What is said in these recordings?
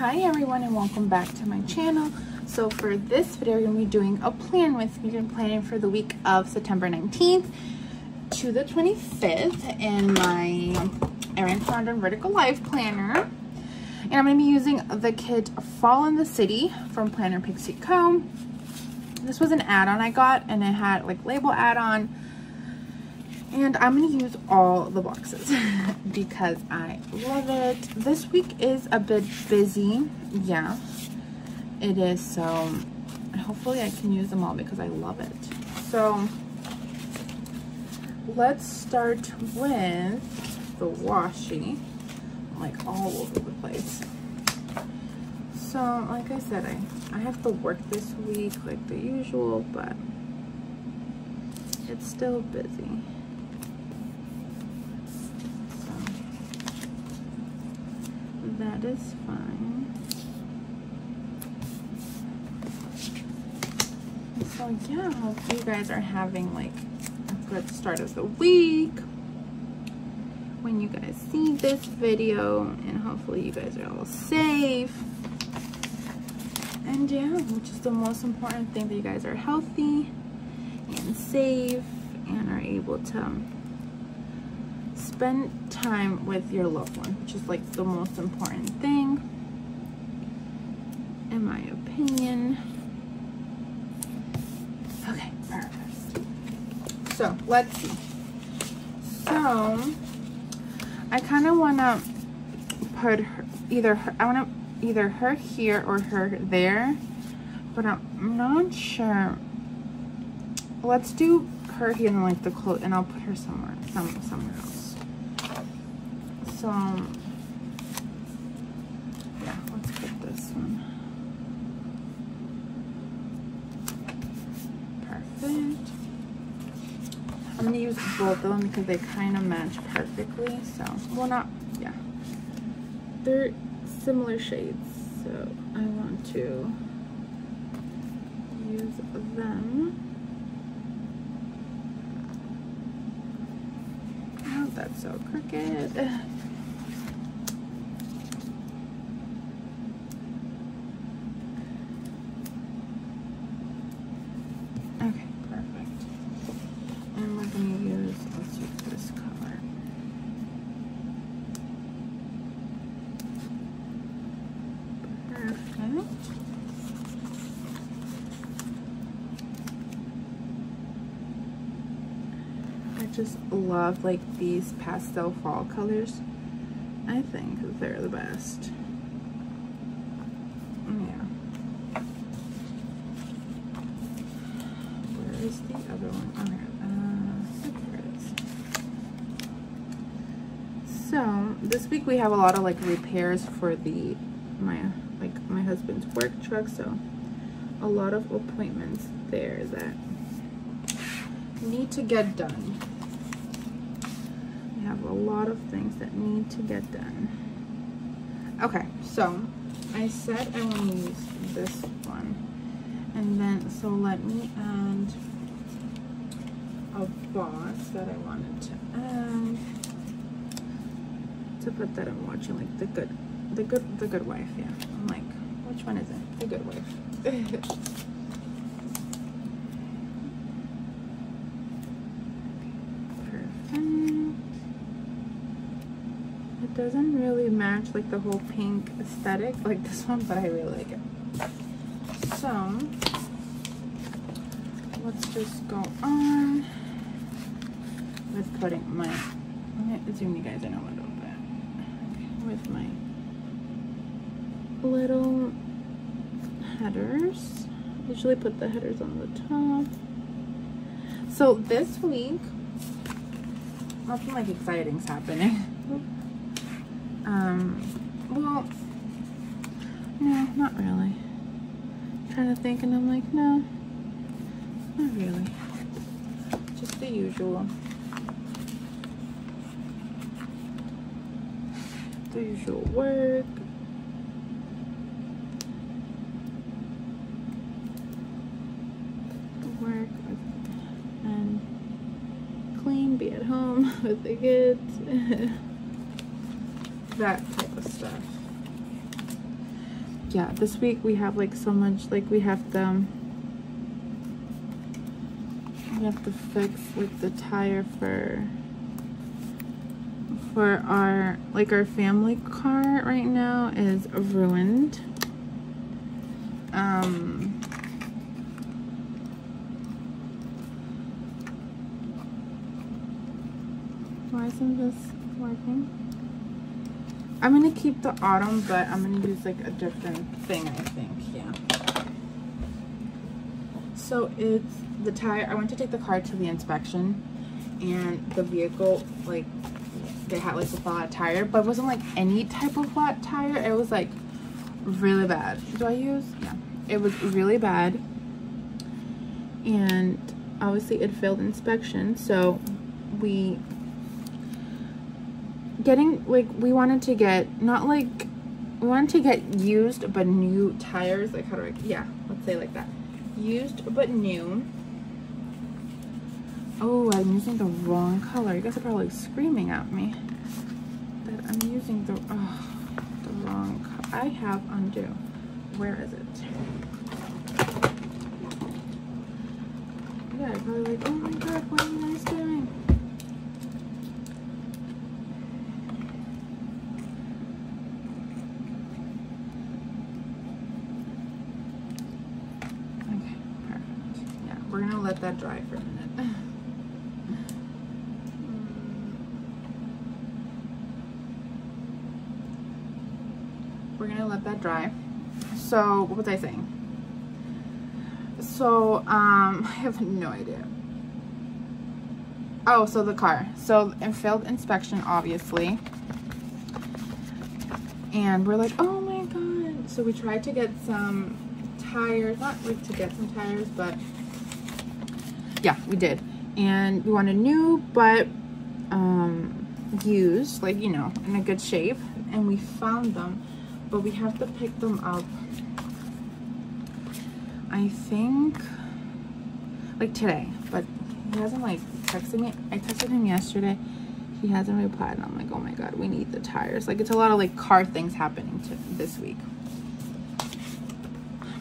Hi everyone, and welcome back to my channel. So for this video, you're going to be doing a plan with me. You're planning for the week of September 19th to the 25th in my Erin Condren Vertical Life Planner. And I'm going to be using the kit Fall in the City from Planner Pixie Co. This was an add-on I got, and it had like label add-on. And I'm going to use all the boxes because I love it. This week is a bit busy. Yeah, it is. So hopefully I can use them all because I love it. So let's start with the washi. I'm like all over the place. So like I said, I have to work this week like the usual, but it's still busy. That is fine. So yeah, hope you guys are having like a good start of the week when you guys see this video, and hopefully you guys are all safe. And yeah, which is the most important thing, that you guys are healthy and safe and are able to spend time with your loved one, which is like the most important thing, in my opinion. Okay, perfect. So let's see. So I kind of want to put her, I want to either her here or her there, but I'm not sure. Let's do her here and like the clothes, and I'll put her somewhere, somewhere else. So, yeah, let's get this one. Perfect. I'm going to use both of them because they kind of match perfectly. So, well, not, yeah. They're similar shades, so I want to use them. Oh, that's so crooked. Just love like these pastel fall colors. I think they're the best. Yeah. Where is the other one? Okay, there it is. So this week we have a lot of like repairs for my husband's work truck. So a lot of appointments there that need to get done. Have a lot of things that need to get done. Okay, so I said I want to use this one, and then so let me add a box that I wanted to add to put that I'm watching like the good wife. Yeah, I'm like, which one is it? The Good Wife. Doesn't really match like the whole pink aesthetic like this one, but I really like it. So let's just go on with putting my, I'm gonna zoom you guys in a little bit, with my little headers. I usually put the headers on the top. So this week nothing like exciting's happening. Well, no, not really. I'm trying to think, and I'm like, no, not really. Just the usual. The usual work. Work and clean, be at home with the kids. That type of stuff. yeah, this week we have like so much, like we have to fix like the tire for our, like our family car right now is ruined. Why isn't this working? I'm gonna keep the autumn, but I'm gonna use like a different thing, I think. Yeah. So it's the tire. I went to take the car to the inspection, and the vehicle, like, they had like a flat tire, but it wasn't like any type of flat tire. It was like really bad. Do I use? Yeah. It was really bad, and obviously it failed inspection. So we. Getting like we wanted to get not like we wanted to get used but new tires, like how do I, yeah, let's say like that, used but new. Oh, I'm using the wrong color. You guys are probably screaming at me that I'm using the wrong color. I have undo. Where is it? Yeah, I'm probably like, oh my god, what am I doing? Let that dry for a minute. We're gonna let that dry. So what was I saying? So I have no idea. Oh, so the car, so it failed inspection obviously, and we're like, oh my god. So we tried to get some tires, not like to get some tires, but yeah, we did. And we wanted new, but used, like, you know, in a good shape. And we found them, but we have to pick them up, I think, like today. But he hasn't, like, texted me. I texted him yesterday. He hasn't replied. And I'm like, oh my god, we need the tires. Like, it's a lot of, like, car things happening this week.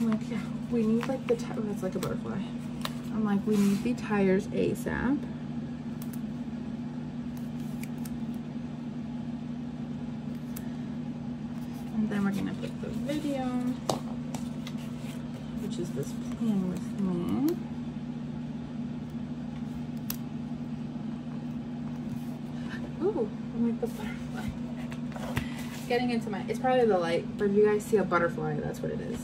I'm like, yeah, we need, like, the tires. Oh, it's like a butterfly. I'm like, we need the tires ASAP. And then we're gonna pick the video, which is this plan with me. Ooh, I'm like the butterfly. It's getting into my, it's probably the light, but if you guys see a butterfly, that's what it is.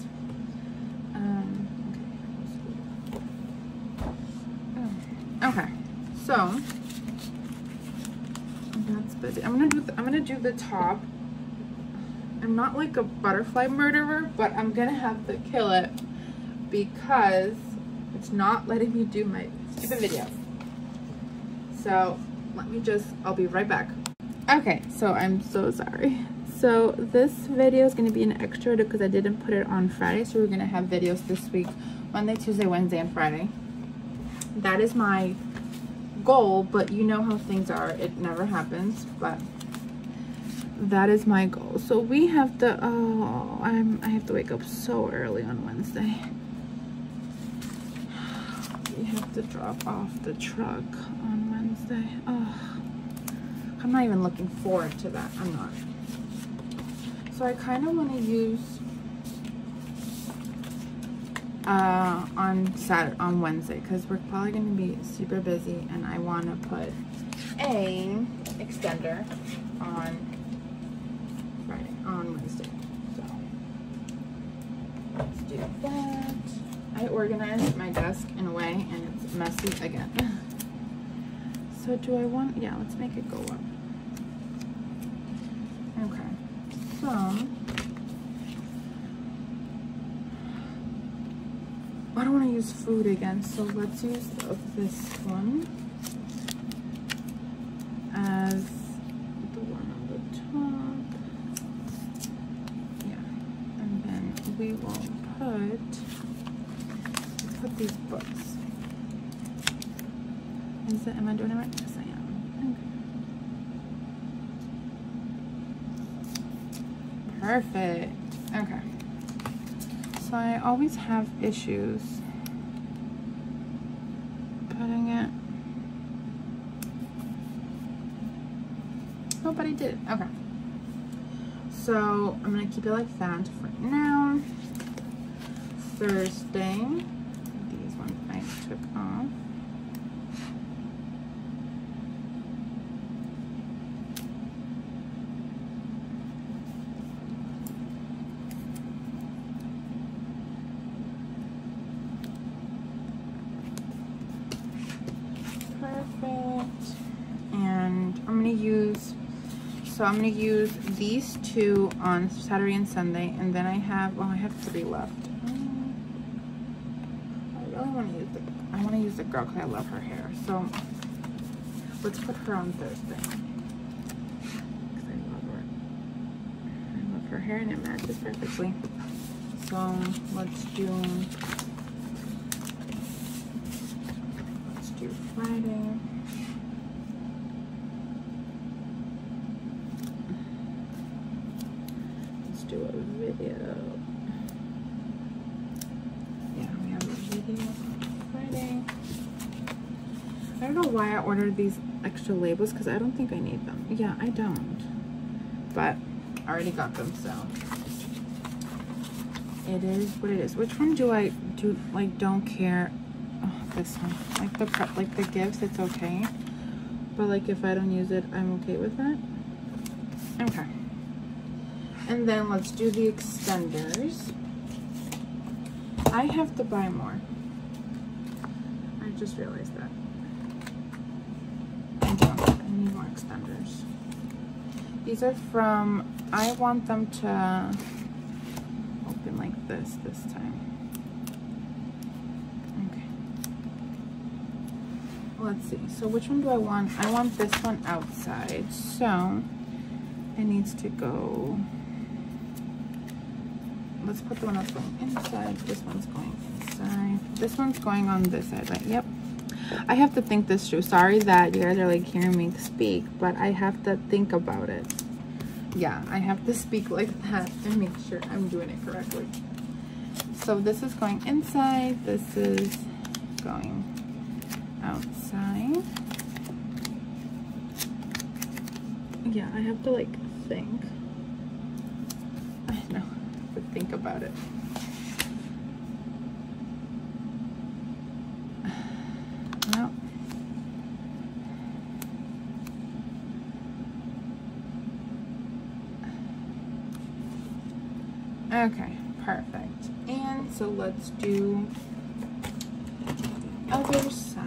Okay, so that's busy. I'm gonna do the top. I'm not like a butterfly murderer, but I'm gonna have to kill it because it's not letting me do my stupid videos. So let me just, I'll be right back. Okay, so I'm so sorry. So this video is gonna be an extra because I didn't put it on Friday. So we're gonna have videos this week, Monday, Tuesday, Wednesday, and Friday. That is my goal, but you know how things are, it never happens, but that is my goal. So we have to, oh, I have to wake up so early on Wednesday. We have to drop off the truck on Wednesday. Oh, I'm not even looking forward to that. I'm not. So I kind of want to use on Wednesday, because we're probably going to be super busy, and I want to put a extender on Friday, on Wednesday. So let's do that. I organized my desk in a way, and it's messy again. So do I want, yeah, let's make it go up. Okay, so I don't want to use food again, so let's use this one as the one on the top. Yeah, and then we will put these books. Is that, am I doing it right? Yes, I am. Okay. Perfect. Okay. So I always have issues putting it. Oh, but I did. Okay. So I'm going to keep it like that for now. Thursday. These ones I took off. So I'm going to use these two on Saturday and Sunday, and then I have, well, I have three left. I really want to use the, I want to use the girl because I love her hair. So let's put her on Thursday because I love her. I love her hair and it matches perfectly. So let's do Friday. Do a video. Yeah, we have a video on Friday. I don't know why I ordered these extra labels because I don't think I need them. Yeah, I don't. But I already got them, so it is what it is. Which one do I do? Like, don't care. Oh, this one. Like the prep, like the gifts, it's okay. But like if I don't use it, I'm okay with that. Okay. And then let's do the extenders. I have to buy more. I just realized that. I don't. I need more extenders. These are from, I want them to open like this time. Okay. Let's see. So which one do I want? I want this one outside. So it needs to go. Let's put the one that's going inside. This one's going inside. This one's going on this side, right? Yep. I have to think this through. Sorry that you guys are like hearing me speak, but I have to think about it. Yeah, I have to speak like that and make sure I'm doing it correctly. So this is going inside. This is going outside. Yeah, I have to like think. Think about it. No. Okay, perfect. And so let's do the other side.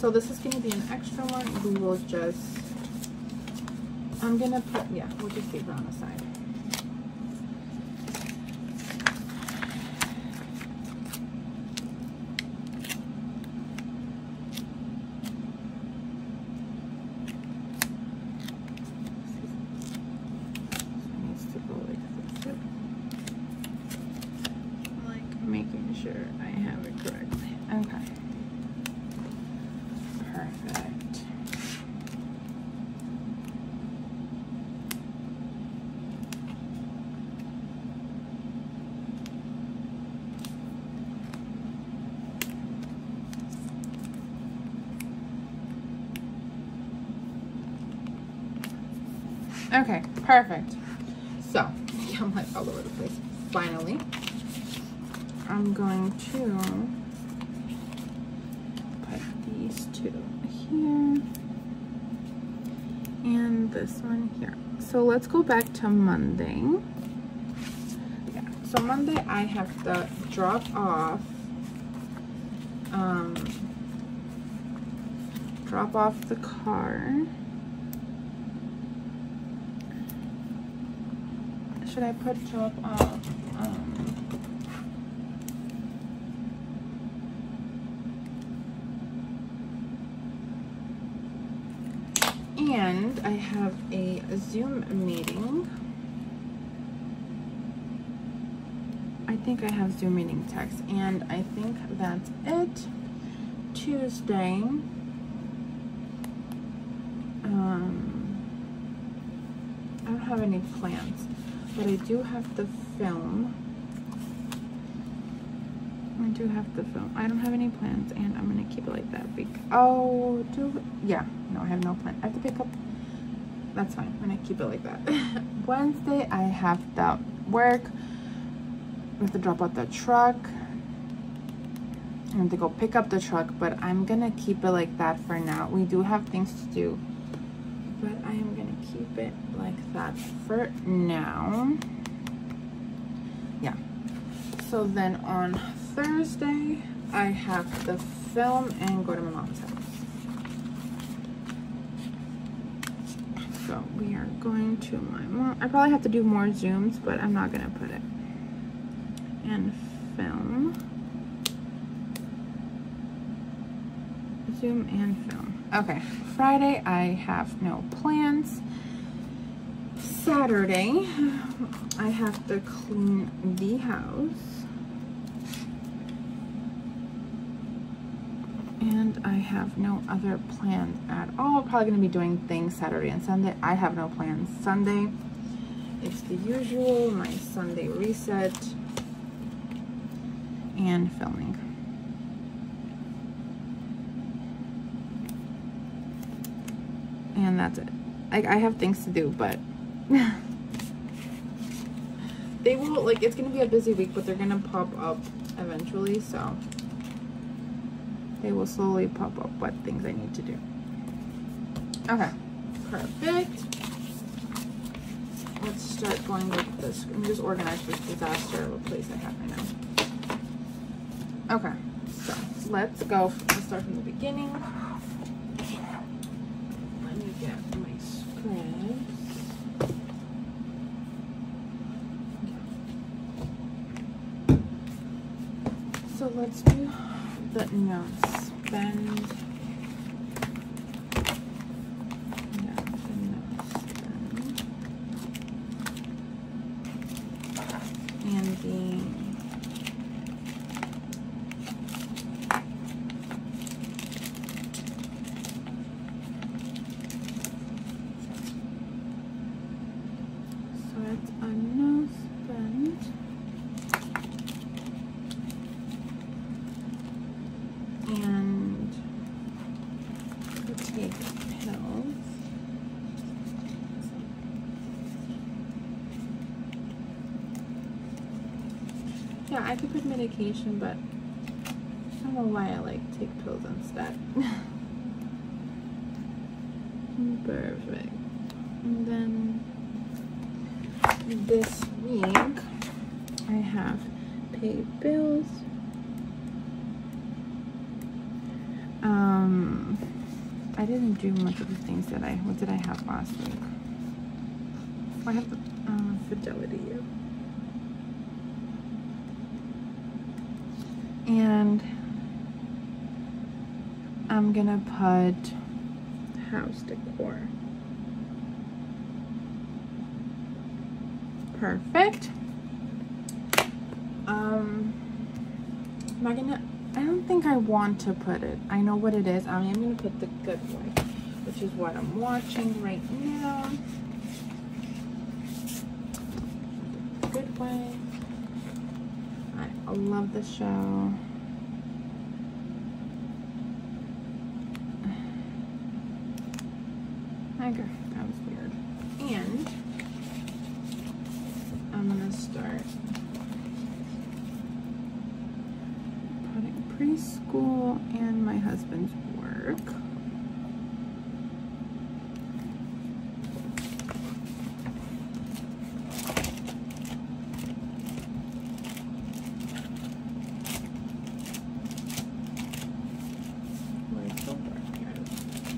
So this is going to be an extra one. We will just, I'm going to put, yeah, we'll just leave it on the side. Okay, perfect. So, yeah, I'm like all over the place. Finally, I'm going to put these two here and this one here. So let's go back to Monday. Yeah, so Monday I have to drop off drop off the car. Should I put drop off? And I have a Zoom meeting. I think I have Zoom meeting text, and I think that's it. Tuesday. I don't have any plans, but I do have the film. I don't have any plans, and I'm gonna keep it like that. No, I have no plan. I have to pick up. That's fine. I'm gonna keep it like that. Wednesday, I have that work. I have to drop out the truck. I have to go pick up the truck, but I'm gonna keep it like that for now. We do have things to do, but I am gonna keep it like that for now. Yeah. So then on Thursday, I have the film and go to my mom's house. So we are going to my mom. I probably have to do more Zooms, but I'm not gonna put it. And film. Zoom and film. Okay, Friday I have no plans. Saturday I have to clean the house. And I have no other plans at all. Probably gonna be doing things Saturday and Sunday. I have no plans. Sunday, it's the usual, my Sunday reset and filming. And that's it. Like, I have things to do, but they will, like, it's gonna be a busy week, but they're gonna pop up eventually, so they will slowly pop up what things I need to do. Okay, perfect. Let's start going with this. Let me just organize this disaster of a place I have right now. Okay, so let's go. Let's start from the beginning. Let me get my script. So let's do the no spend. And so that's a no spend. And we'll take pills. Yeah, I could put medication, but I don't know why I like take pills instead. Perfect. And then this week I have paid bills. I didn't do much of the things that what did I have last week? I have Fidelity. And I'm gonna put house decor. Perfect. Am I gonna, I don't think I want to put it. I know what it is. I am going to put The Good Way, which is what I'm watching right now. The Good Way. I love the show. My girl, that was weird. And I'm going to start preschool and my husband's work. Where's the work? Here it is.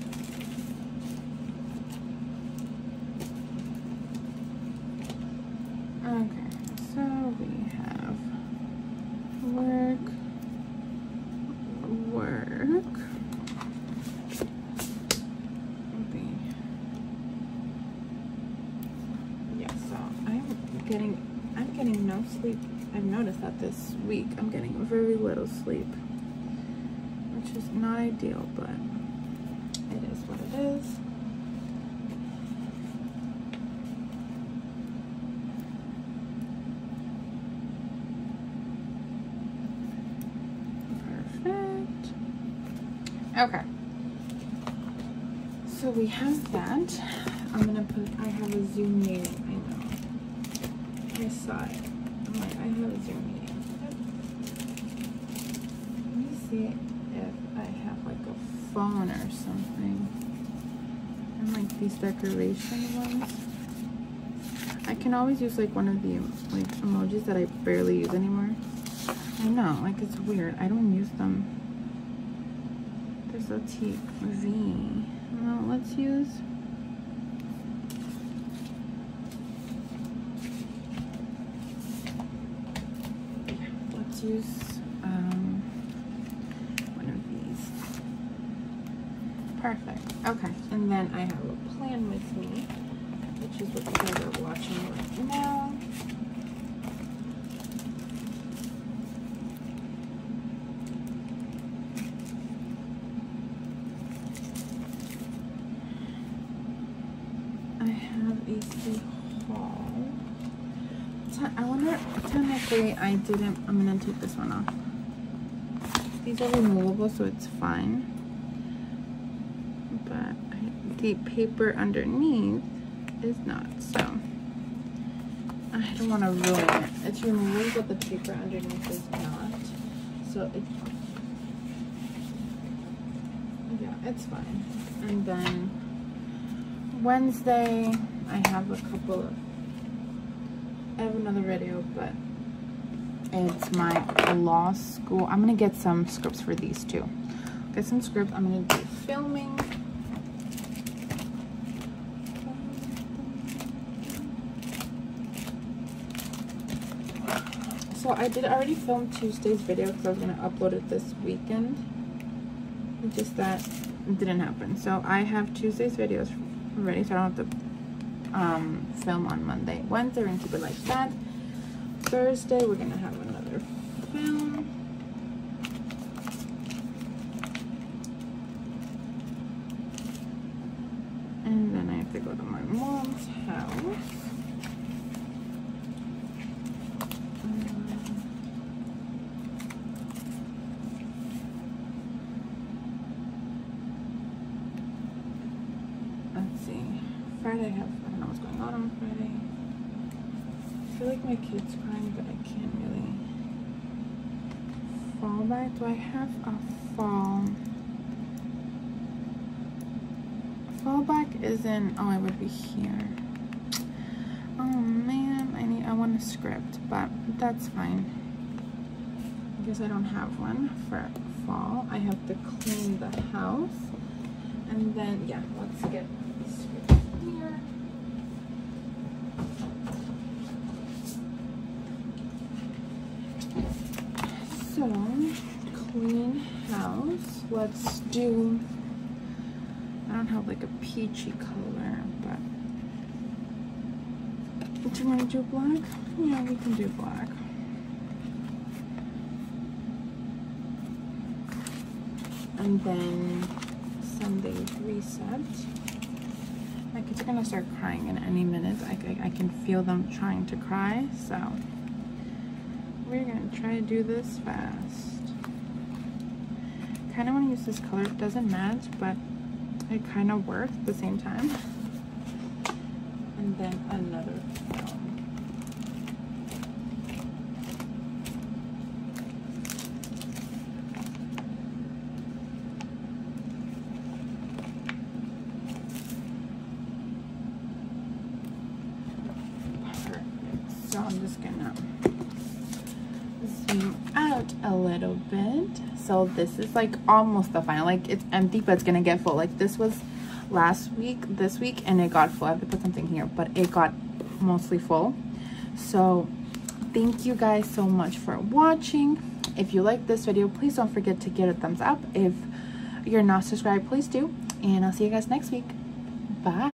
enough sleep. I've noticed that this week I'm getting very little sleep, which is not ideal, but it is what it is. Okay, so we have that. I'm gonna put, I have a Zoom meeting, I know. I saw it. I'm like, I have a Zoom meeting. Let me see if I have like a phone or something. And like these decoration ones. I can always use like one of the like emojis that I barely use anymore. I know, like it's weird. I don't use them. So TV. Well, let's use one of these. Perfect. Okay, and then I have a plan with me, which is what you guys are watching right now. I didn't, I'm gonna take this one off. These are removable, so it's fine. But the paper underneath is not, so I don't want to ruin it. It's removable, but the paper underneath is not. So it's fine. And then Wednesday, I have a couple of, I have another video, but it's my law school. I'm gonna get some scripts for these two. Get some scripts. I'm gonna do filming. So I did already film Tuesday's video because I was gonna upload it this weekend. Just that didn't happen. So I have Tuesday's videos ready, so I don't have to film on Monday. Wednesday, we're gonna keep it like that. Thursday, we're gonna have another film. And then I have to go to my mom's house. Let's see. Friday, I don't know what's going on Friday. I feel like my kid's crying, but I can't really fall back. Do I have a fall? Fallback isn't, oh, I would be here. Oh man, I want a script, but that's fine. I guess I don't have one for fall. I have to clean the house. And then, yeah, let's get the script here. So, clean house. Let's do, I don't have like a peachy color, but do you want to do black? Yeah, we can do black. And then Sunday reset. My kids are gonna start crying in any minute. I can feel them trying to cry, so we're gonna try to do this fast. Kind of want to use this color. It doesn't match, but it kind of works at the same time. And then another Perfect. So I'm just gonna out a little bit. So this is like almost the final, like it's empty but it's gonna get full. Like this was last week, this week, and it got full. I have to put something here, but it got mostly full. So thank you guys so much for watching. If you like this video, please don't forget to give it a thumbs up. If you're not subscribed, please do, and I'll see you guys next week. Bye.